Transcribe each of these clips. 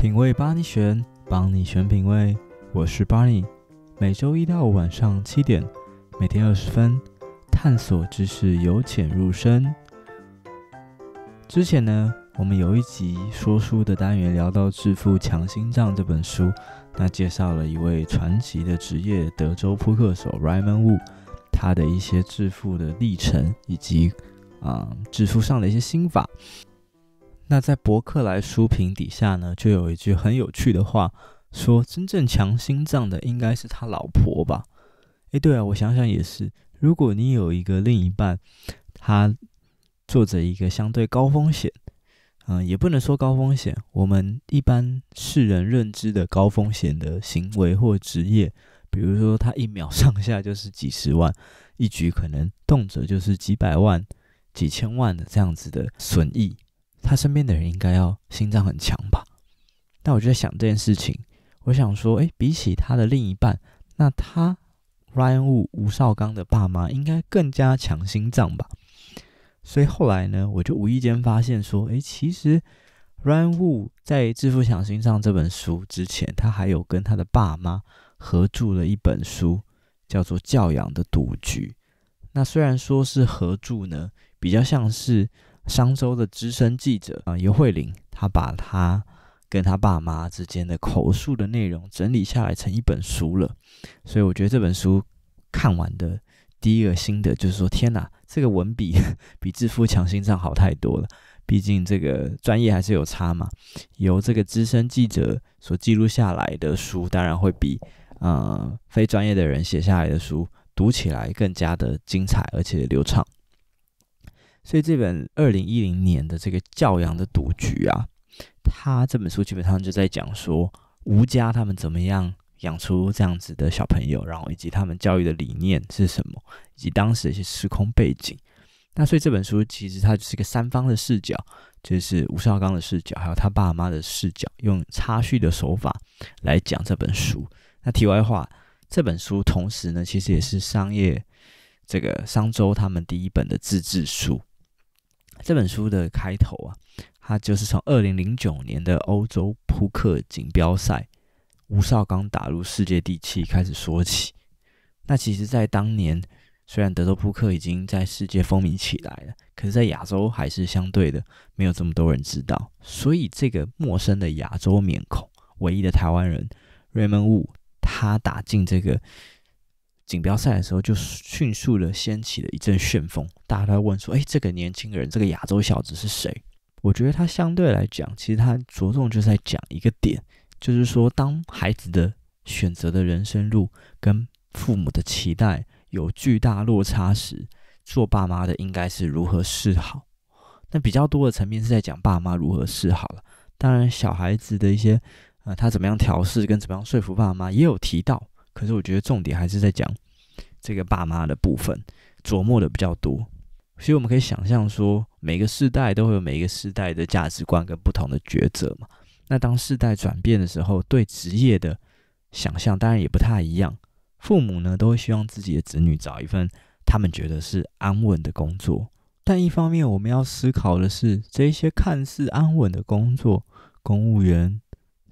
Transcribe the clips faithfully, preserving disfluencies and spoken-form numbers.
品味帮你选，帮你选品味。我是 Barney， 每周一到五晚上七点，每天二十分，探索知识由浅入深。之前呢，我们有一集说书的单元聊到《致富强心脏》这本书，那介绍了一位传奇的职业德州扑克手 Raymond Wu， 他的一些致富的历程以及啊、嗯、致富上的一些心法。那在伯克莱书评底下呢，就有一句很有趣的话，说真正强心脏的应该是他老婆吧。诶，对啊，我想想也是，如果你有一个另一半，他做着一个相对高风险、呃、也不能说高风险，我们一般世人认知的高风险的行为或职业，比如说他一秒上下就是几十万，一局可能动辄就是几百万几千万的这样子的损益，他身边的人应该要心脏很强吧。那我就在想这件事情，我想说诶，比起他的另一半，那他 Ryan Wu 吴绍刚的爸妈应该更加强心脏吧。所以后来呢，我就无意间发现说诶，其实 Ryan Wu 在《致富强心脏》这本书之前，他还有跟他的爸妈合著了一本书，叫做《教养的赌局》。那虽然说是合著呢，比较像是商周的资深记者啊、呃、尤慧玲，她把她跟她爸妈之间的口述的内容整理下来成一本书了。所以我觉得这本书看完的第一个心得就是说，天哪，这个文笔比《致富强心脏》好太多了。毕竟这个专业还是有差嘛，由这个资深记者所记录下来的书，当然会比呃非专业的人写下来的书读起来更加的精彩而且流畅。所以这本二零一零年的这个《教养的赌局》啊，他这本书基本上就在讲说吴家他们怎么样养出这样子的小朋友，然后以及他们教育的理念是什么，以及当时的一些时空背景。那所以这本书其实它就是一个三方的视角，就是吴绍刚的视角，还有他爸妈的视角，用插叙的手法来讲这本书。那题外话，这本书同时呢，其实也是商业这个商周他们第一本的自制书。这本书的开头啊，它就是从二零零九年的欧洲扑克锦标赛，吴绍刚打入世界第七开始说起。那其实在当年，虽然德州扑克已经在世界风靡起来了，可是在亚洲还是相对的没有这么多人知道。所以这个陌生的亚洲面孔，唯一的台湾人 Raymond Wu， 他打进这个锦标赛的时候，就迅速的掀起了一阵旋风。大家都在问说，诶，这个年轻人，这个亚洲小子是谁？我觉得他相对来讲，其实他着重就是在讲一个点，就是说当孩子的选择的人生路跟父母的期待有巨大落差时，做爸妈的应该是如何是好。那比较多的层面是在讲爸妈如何是好了。当然小孩子的一些、呃、他怎么样调试跟怎么样说服爸妈也有提到，可是我觉得重点还是在讲这个爸妈的部分，琢磨的比较多。所以我们可以想象说，每个世代都会有每一个世代的价值观跟不同的抉择嘛。那当世代转变的时候，对职业的想象当然也不太一样。父母呢，都会希望自己的子女找一份他们觉得是安稳的工作，但一方面我们要思考的是，这些看似安稳的工作，公务员、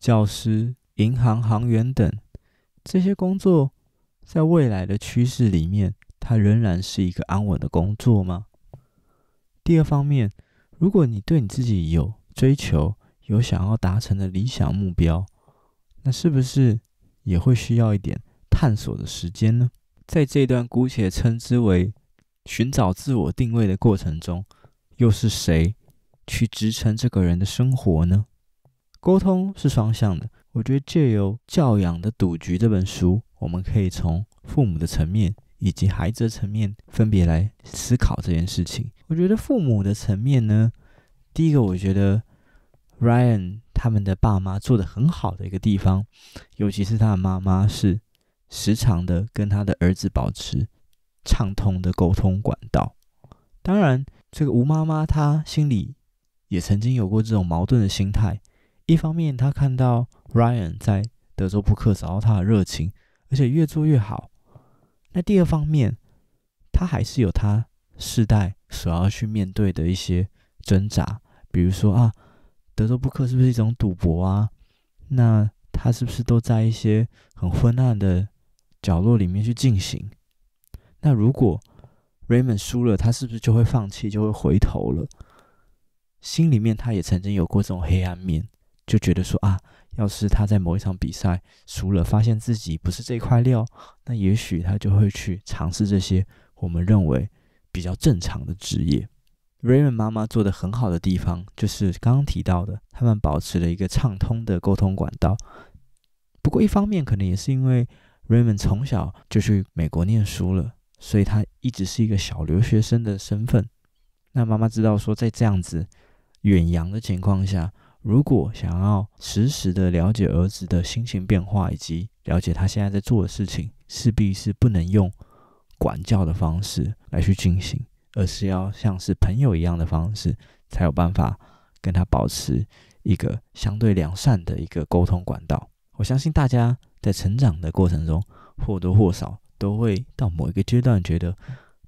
教师、银行行员等，这些工作在未来的趋势里面，它仍然是一个安稳的工作吗？第二方面，如果你对你自己有追求，有想要达成的理想目标，那是不是也会需要一点探索的时间呢？在这段姑且称之为寻找自我定位的过程中，又是谁去支撑这个人的生活呢？沟通是双向的，我觉得借由《教养的赌局》这本书，我们可以从父母的层面以及孩子的层面分别来思考这件事情。我觉得父母的层面呢，第一个我觉得 Ryan 他们的爸妈做得很好的一个地方，尤其是他的妈妈是时常的跟他的儿子保持畅通的沟通管道。当然这个吴妈妈她心里也曾经有过这种矛盾的心态，一方面他看到 Ryan 在德州扑克找到他的热情，而且越做越好，那第二方面他还是有他世代所要去面对的一些挣扎，比如说啊，德州扑克是不是一种赌博啊，那它是不是都在一些很昏暗的角落里面去进行？那如果 Raymond 输了，他是不是就会放弃，就会回头了？心里面他也曾经有过这种黑暗面，就觉得说啊，要是他在某一场比赛输了，发现自己不是这块料，那也许他就会去尝试这些我们认为比较正常的职业。 Raymond 妈妈做的很好的地方，就是刚刚提到的，他们保持了一个畅通的沟通管道。不过一方面可能也是因为 Raymond 从小就去美国念书了，所以他一直是一个小留学生的身份。那妈妈知道说，在这样子远洋的情况下，如果想要实时的了解儿子的心情变化以及了解他现在在做的事情，势必是不能用管教的方式来去进行，而是要像是朋友一样的方式，才有办法跟他保持一个相对良善的一个沟通管道。我相信大家在成长的过程中，或多或少都会到某一个阶段觉得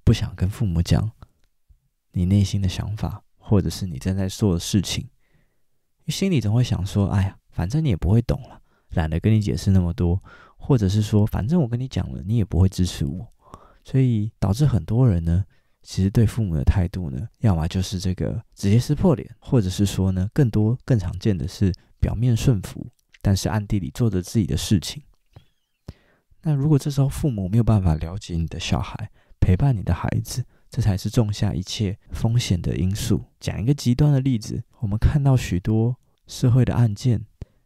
不想跟父母讲你内心的想法，或者是你正在做的事情，因为心里总会想说，哎呀，反正你也不会懂了，懒得跟你解释那么多，或者是说，反正我跟你讲了，你也不会支持我，所以导致很多人呢，其实对父母的态度呢，要么就是这个直接撕破脸，或者是说呢，更多更常见的是表面顺服，但是暗地里做着自己的事情。那如果这时候父母没有办法了解你的小孩，陪伴你的孩子，这才是种下一切风险的因素。讲一个极端的例子，我们看到许多社会的案件，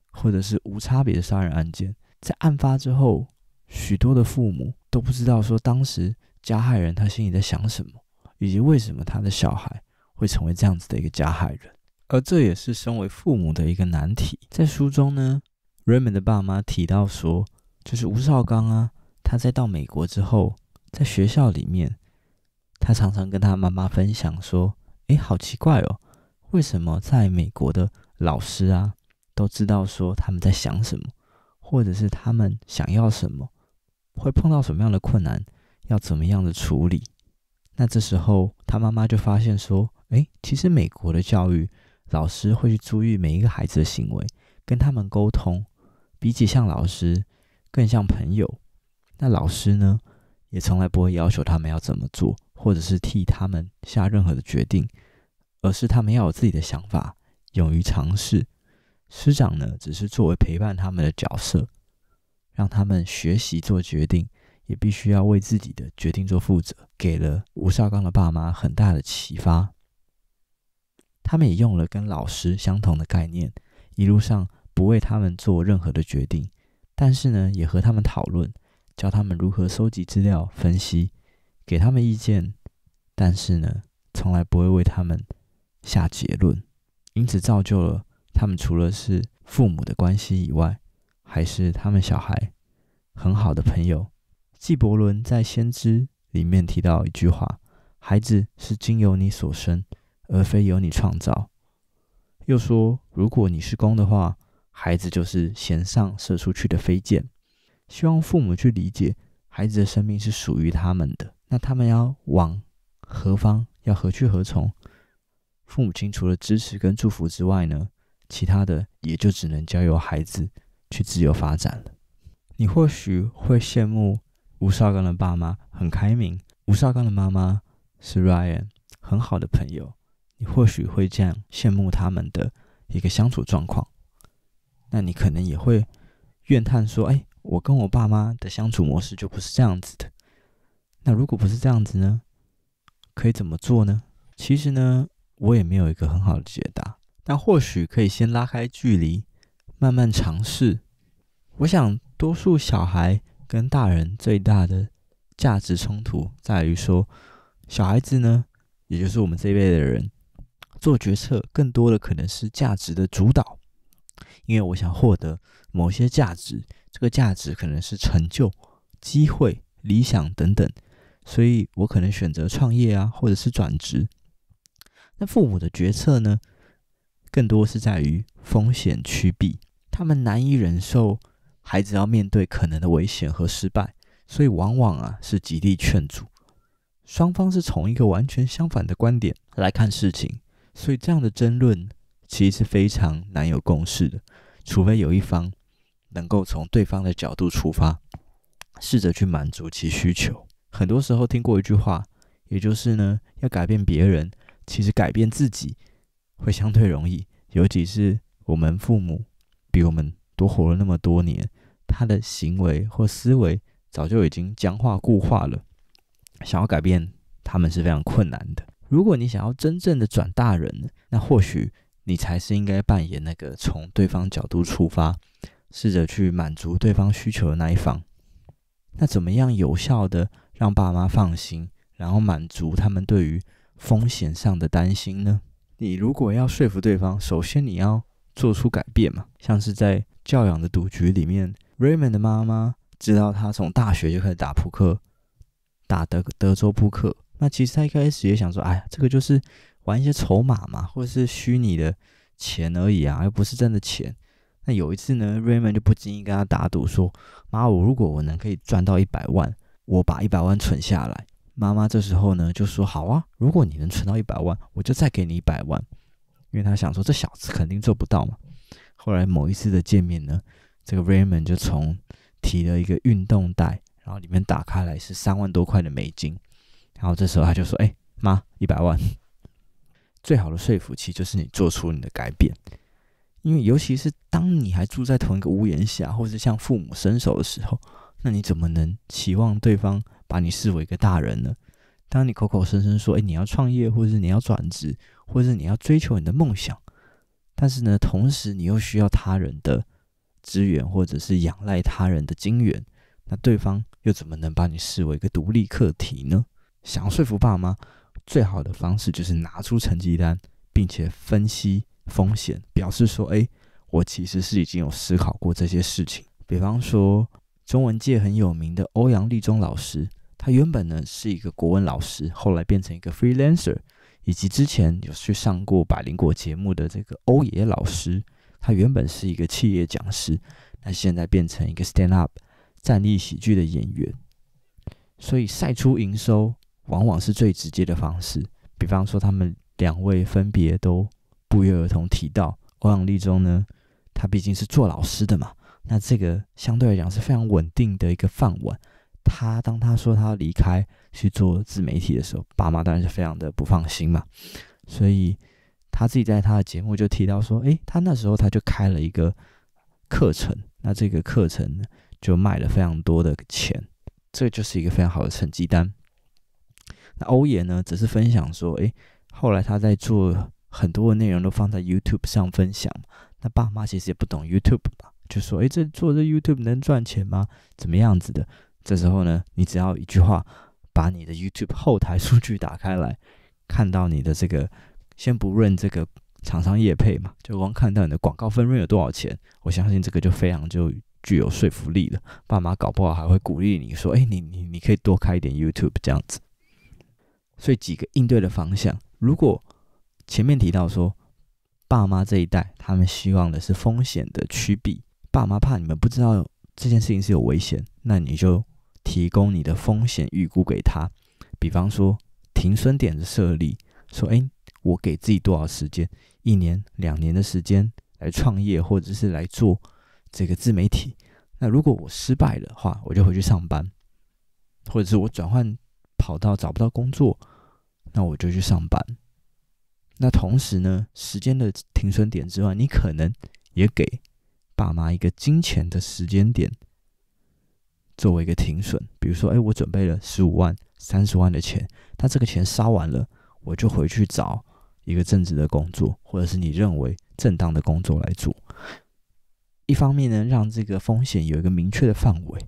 或者是无差别的杀人案件，在案发之后，许多的父母都不知道说当时加害人他心里在想什么，以及为什么他的小孩会成为这样子的一个加害人，而这也是身为父母的一个难题。在书中呢， Raymond 的爸妈提到说，就是吴绍刚啊，他在到美国之后，在学校里面，他常常跟他妈妈分享说，诶，好奇怪哦，为什么在美国的老师啊，都知道说他们在想什么，或者是他们想要什么，会碰到什么样的困难，要怎么样的处理。那这时候他妈妈就发现说，诶，其实美国的教育老师会去注意每一个孩子的行为，跟他们沟通，比起像老师更像朋友。那老师呢，也从来不会要求他们要怎么做，或者是替他们下任何的决定，而是他们要有自己的想法，勇于尝试。师长呢，只是作为陪伴他们的角色，让他们学习做决定，也必须要为自己的决定做负责，给了吴绍刚的爸妈很大的启发。他们也用了跟老师相同的概念，一路上不为他们做任何的决定，但是呢，也和他们讨论，教他们如何收集资料、分析，给他们意见，但是呢，从来不会为他们下结论。因此造就了他们除了是父母的关系以外，还是他们小孩很好的朋友。纪伯伦在《先知》里面提到一句话，孩子是经由你所生，而非由你创造。又说，如果你是弓的话，孩子就是弦上射出去的飞箭。希望父母去理解，孩子的生命是属于他们的，那他们要往何方，要何去何从，父母亲除了支持跟祝福之外呢，其他的也就只能交由孩子去自由发展了。你或许会羡慕吴绍刚的爸妈很开明，吴绍刚的妈妈是 Ryan 很好的朋友，你或许会这样羡慕他们的一个相处状况。那你可能也会怨叹说，哎，我跟我爸妈的相处模式就不是这样子的。那如果不是这样子呢，可以怎么做呢？其实呢，我也没有一个很好的解答，但或许可以先拉开距离，慢慢尝试。我想多数小孩跟大人最大的价值冲突在于说，小孩子呢，也就是我们这一辈的人，做决策更多的可能是价值的主导，因为我想获得某些价值，这个价值可能是成就、机会、理想等等，所以我可能选择创业啊，或者是转职。那父母的决策呢，更多是在于风险趋避，他们难以忍受孩子要面对可能的危险和失败，所以往往啊是极力劝阻。双方是从一个完全相反的观点来看事情，所以这样的争论其实是非常难有共识的，除非有一方能够从对方的角度出发，试着去满足其需求。很多时候听过一句话，也就是呢，要改变别人，其实改变自己会相对容易，尤其是我们父母比我们多活了那么多年，他的行为或思维早就已经僵化固化了，想要改变他们是非常困难的。如果你想要真正的转大人，那或许你才是应该扮演那个从对方角度出发，试着去满足对方需求的那一方。那怎么样有效的让爸妈放心，然后满足他们对于风险上的担心呢？你如果要说服对方，首先你要做出改变嘛，像是在教养的赌局里面， Raymond 的妈妈知道他从大学就开始打扑克，打德德州扑克。那其实他一开始也想说，哎呀，这个就是玩一些筹码嘛，或者是虚拟的钱而已啊，又不是真的钱。那有一次呢 ，Raymond 就不经意跟他打赌说：“妈，我如果我能可以赚到一百万，我把一百万存下来。”妈妈这时候呢就说：“好啊，如果你能存到一百万，我就再给你一百万。”因为他想说这小子肯定做不到嘛。后来某一次的见面呢，这个 Raymond 就从提了一个运动袋，然后里面打开来是三万多块的美金。然后这时候他就说：“哎、欸，妈，一百万。”最好的说服期就是你做出你的改变。因为尤其是当你还住在同一个屋檐下，或是向父母伸手的时候，那你怎么能期望对方把你视为一个大人呢？当你口口声声说，诶，你要创业，或是你要转职，或是你要追求你的梦想，但是呢，同时你又需要他人的支援，或者是仰赖他人的金援，那对方又怎么能把你视为一个独立客体呢？想要说服爸妈，最好的方式就是拿出成绩单，并且分析风险，表示说，诶，我其实是已经有思考过这些事情。比方说中文界很有名的欧阳立中老师，他原本呢是一个国文老师，后来变成一个 freelancer， 以及之前有去上过百灵果节目的这个欧爷老师，他原本是一个企业讲师，但现在变成一个 stand up 站立喜剧的演员。所以晒出营收往往是最直接的方式。比方说他们两位分别都不约而同提到，欧阳立中呢，他毕竟是做老师的嘛，那这个相对来讲是非常稳定的一个饭碗。他当他说他要离开去做自媒体的时候，爸妈当然是非常的不放心嘛，所以他自己在他的节目就提到说，诶，他那时候他就开了一个课程，那这个课程就卖了非常多的钱，这就是一个非常好的成绩单。那欧爷呢，只是分享说，诶，后来他在做很多的内容都放在 YouTube 上分享，那爸妈其实也不懂 YouTube 吧，就说，诶，这做这 YouTube 能赚钱吗？怎么样子的？这时候呢，你只要一句话，把你的 YouTube 后台数据打开来，看到你的这个，先不论这个厂商业配嘛，就光看到你的广告分润有多少钱，我相信这个就非常就具有说服力了。爸妈搞不好还会鼓励你说，诶，你你你可以多开一点 YouTube 这样子。所以几个应对的方向，如果前面提到说爸妈这一代他们希望的是风险的趋避，爸妈怕你们不知道这件事情是有危险，那你就提供你的风险预估给他。比方说停损点的设立，说，诶，我给自己多少时间，一年两年的时间来创业，或者是来做这个自媒体，那如果我失败的话，我就回去上班，或者是我转换跑道找不到工作，那我就去上班。那同时呢，时间的停损点之外，你可能也给爸妈一个金钱的时间点作为一个停损。比如说，诶，我准备了十五万、三十万的钱，那这个钱烧完了，我就回去找一个正职的工作，或者是你认为正当的工作来做。一方面呢，让这个风险有一个明确的范围，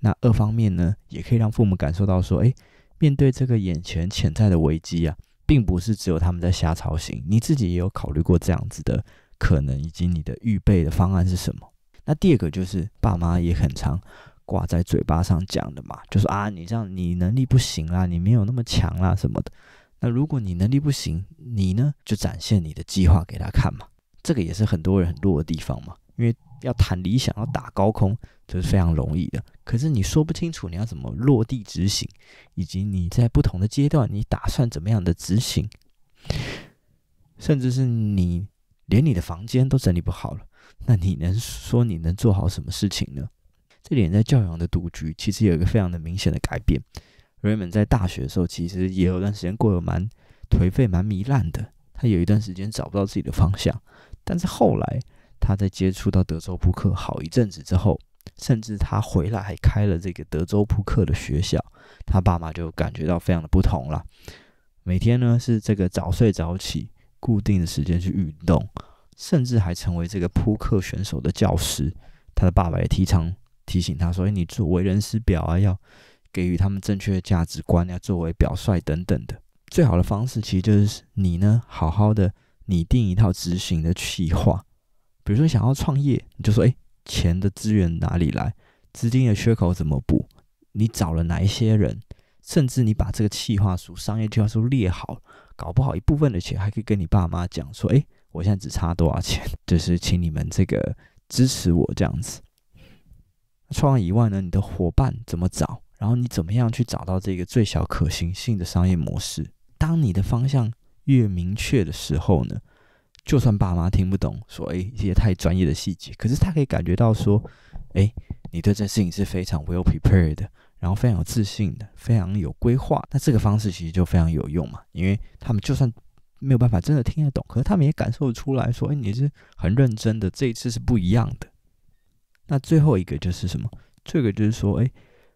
那二方面呢，也可以让父母感受到说，诶，面对这个眼前潜在的危机啊，并不是只有他们在瞎操心，你自己也有考虑过这样子的可能，以及你的预备的方案是什么。那第二个就是爸妈也很常挂在嘴巴上讲的嘛，就说啊，你这样你能力不行啦，你没有那么强啦什么的。那如果你能力不行，你呢就展现你的计划给他看嘛，这个也是很多人很弱的地方嘛，因为要谈理想要打高空这是非常容易的，可是你说不清楚你要怎么落地执行，以及你在不同的阶段你打算怎么样的执行，甚至是你连你的房间都整理不好了，那你能说你能做好什么事情呢？这点在教养的赌局其实有一个非常的明显的改变。 Raymond 在大学的时候，其实也有段时间过得蛮颓废、蛮糜烂的。他有一段时间找不到自己的方向，但是后来他在接触到德州扑克好一阵子之后，甚至他回来还开了这个德州扑克的学校，他爸妈就感觉到非常的不同了。每天呢是这个早睡早起，固定的时间去运动，甚至还成为这个扑克选手的教师。他的爸爸也提倡提醒他说：“哎，你做为人师表啊，要 给予他们正确的价值观，要作为表率等等的。最好的方式其实就是你呢，好好的拟定一套执行的计划。比如说想要创业，你就说：哎，钱的资源哪里来？资金的缺口怎么补？你找了哪一些人？甚至你把这个计划书、商业计划书列好，搞不好一部分的钱还可以跟你爸妈讲说：哎，我现在只差多少钱？就是请你们这个支持我这样子。创业以外呢，你的伙伴怎么找？ 然后你怎么样去找到这个最小可行性的商业模式？当你的方向越明确的时候呢，就算爸妈听不懂说哎一些太专业的细节，可是他可以感觉到说，哎，你对这事情是非常 well prepared 的，然后非常有自信的，非常有规划。那这个方式其实就非常有用嘛，因为他们就算没有办法真的听得懂，可是他们也感受出来说，哎，你是很认真的，这一次是不一样的。那最后一个就是什么？这个就是说，哎，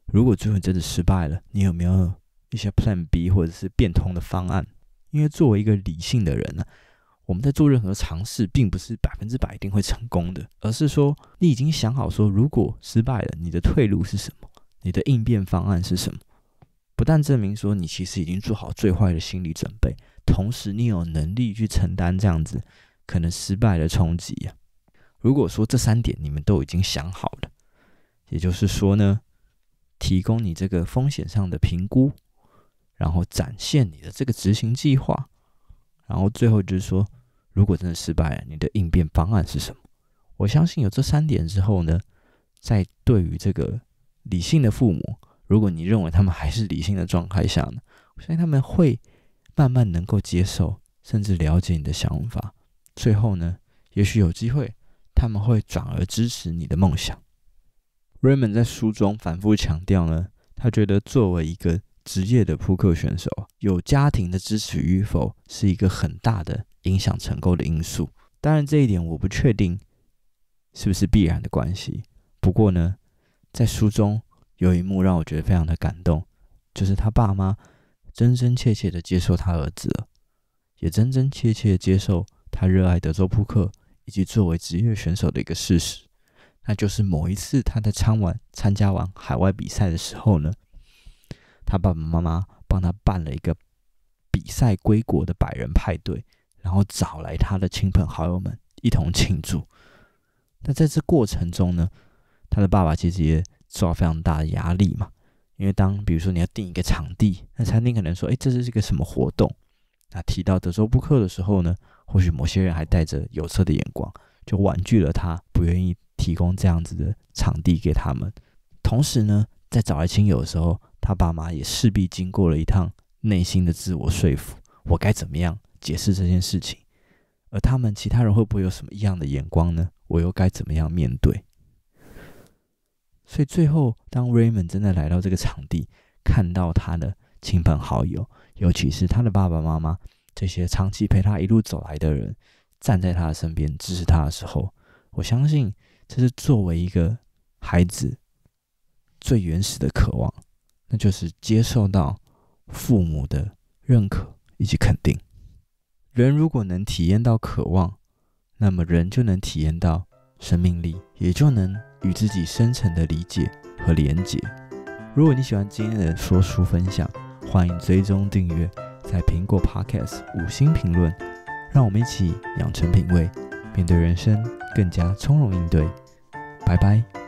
如果最后真的失败了，你有没有一些 Plan B 或者是变通的方案？因为作为一个理性的人呢、啊，我们在做任何尝试，并不是百分之百一定会成功的，而是说你已经想好说，如果失败了，你的退路是什么？你的应变方案是什么？不但证明说你其实已经做好最坏的心理准备，同时你有能力去承担这样子可能失败的冲击啊。如果说这三点你们都已经想好了，也就是说呢， 提供你这个风险上的评估，然后展现你的这个执行计划，然后最后就是说，如果真的失败了，你的应变方案是什么？我相信有这三点之后呢，在对于这个理性的父母，如果你认为他们还是理性的状态下呢，我相信他们会慢慢能够接受，甚至了解你的想法。最后呢，也许有机会他们会转而支持你的梦想。 Raymond 在书中反复强调呢，他觉得作为一个职业的扑克选手，有家庭的支持与否是一个很大的影响成功的因素。当然，这一点我不确定是不是必然的关系。不过呢，在书中有一幕让我觉得非常的感动，就是他爸妈真真切切的接受他儿子了，也真真切切的接受他热爱德州扑克以及作为职业选手的一个事实。 那就是某一次他在参完参加完海外比赛的时候呢，他爸爸妈妈帮他办了一个比赛归国的百人派对，然后找来他的亲朋好友们一同庆祝。那在这过程中呢，他的爸爸其实也受到非常大的压力嘛，因为当比如说你要定一个场地，那餐厅可能说，哎，这是一个什么活动？那提到德州扑克的时候呢，或许某些人还带着有色的眼光，就婉拒了他，不愿意 提供这样子的场地给他们，同时呢，在找来亲友的时候，他爸妈也势必经过了一趟内心的自我说服：我该怎么样解释这件事情？而他们其他人会不会有什么异样的眼光呢？我又该怎么样面对？所以最后，当 Raymond 真的来到这个场地，看到他的亲朋好友，尤其是他的爸爸妈妈这些长期陪他一路走来的人，站在他的身边支持他的时候，我相信 这是作为一个孩子最原始的渴望，那就是接受到父母的认可以及肯定。人如果能体验到渴望，那么人就能体验到生命力，也就能与自己深层的理解和连结。如果你喜欢今天的说书分享，欢迎追踪订阅，在苹果 Podcast 五星评论，让我们一起养成品味，面对人生 更加从容应对，拜拜。